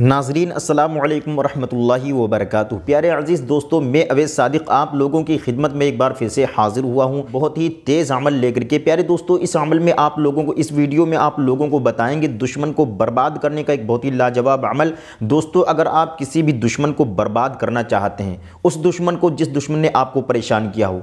नाज़रीन अस्सलाम वालेकुम रहमतुल्लाहि व बरकातुहू। प्यारे अजीज़ दोस्तों, मैं अवैस सादिक आप लोगों की खिदमत में एक बार फिर से हाज़िर हुआ हूँ बहुत ही तेज़ अमल लेकर के। प्यारे दोस्तों, इस अमल में आप लोगों को, इस वीडियो में आप लोगों को बताएंगे दुश्मन को बर्बाद करने का एक बहुत ही लाजवाब अमल। दोस्तों, अगर आप किसी भी दुश्मन को बर्बाद करना चाहते हैं, उस दुश्मन को जिस दुश्मन ने आपको परेशान किया हो,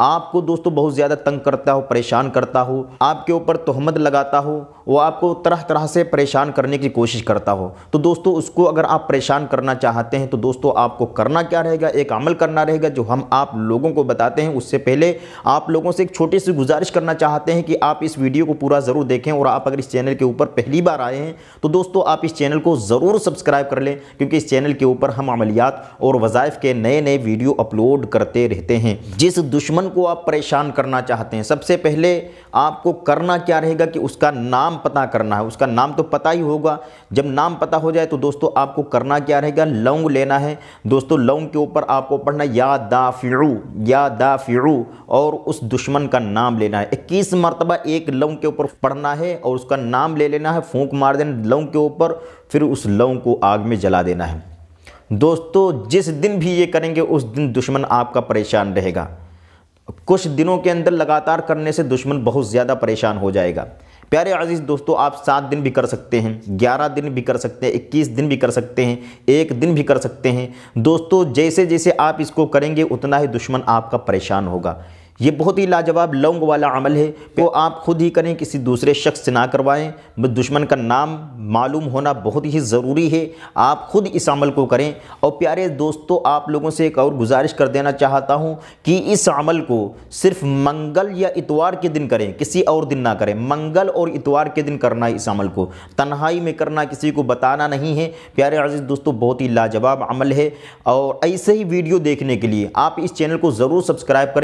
आपको दोस्तों बहुत ज़्यादा तंग करता हो, परेशान करता हो, आपके ऊपर तोहमत लगाता हो, वो आपको तरह तरह से परेशान करने की कोशिश करता हो, तो दोस्तों उसको अगर आप परेशान करना चाहते हैं तो दोस्तों आपको करना क्या रहेगा, एक अमल करना रहेगा जो हम आप लोगों को बताते हैं। उससे पहले आप लोगों से एक छोटी सी गुजारिश करना चाहते हैं कि आप इस वीडियो को पूरा ज़रूर देखें, और आप अगर इस चैनल के ऊपर पहली बार आए हैं तो दोस्तों आप इस चैनल को ज़रूर सब्सक्राइब कर लें, क्योंकि इस चैनल के ऊपर हम अमलियात और वज़ाइफ के नए नए वीडियो अपलोड करते रहते हैं। जिस दुश्मन को आप परेशान करना चाहते हैं, सबसे पहले आपको करना क्या रहेगा कि उसका नाम पता करना है। उसका नाम तो पता ही होगा, जब नाम पता हो जाए तो दोस्तों आपको करना क्या रहेगा, लौंग लेना है। दोस्तों, लौंग के ऊपर आपको पढ़ना या दाफिउ, या दाफिउ, और उस दुश्मन का नाम लेना है। 21 मरतबा एक लौंग के ऊपर पढ़ना है और उसका नाम ले लेना है, फूंक मार देना लौंग के ऊपर, फिर उस लौंग को आग में जला देना है। दोस्तों, जिस दिन भी ये करेंगे उस दिन दुश्मन आपका परेशान रहेगा। कुछ दिनों के अंदर लगातार करने से दुश्मन बहुत ज़्यादा परेशान हो जाएगा। प्यारे अजीज़ दोस्तों, आप 7 दिन भी कर सकते हैं, 11 दिन भी कर सकते हैं, 21 दिन भी कर सकते हैं, 1 दिन भी कर सकते हैं। दोस्तों, जैसे जैसे आप इसको करेंगे उतना ही दुश्मन आपका परेशान होगा। ये बहुत ही लाजवाब लौंग वाला अमल है, तो आप खुद ही करें, किसी दूसरे शख्स से ना करवाएं। दुश्मन का नाम मालूम होना बहुत ही ज़रूरी है, आप खुद इस अमल को करें। और प्यारे दोस्तों, आप लोगों से एक और गुजारिश कर देना चाहता हूं कि इस अमल को सिर्फ मंगल या इतवार के दिन करें, किसी और दिन ना करें। मंगल और इतवार के दिन करना है इस अमल को, तन्हाई में करना, किसी को बताना नहीं है। प्यारे अज़ीज़ दोस्तों, बहुत ही लाजवाब अमल है, और ऐसे ही वीडियो देखने के लिए आप इस चैनल को ज़रूर सब्सक्राइब करें।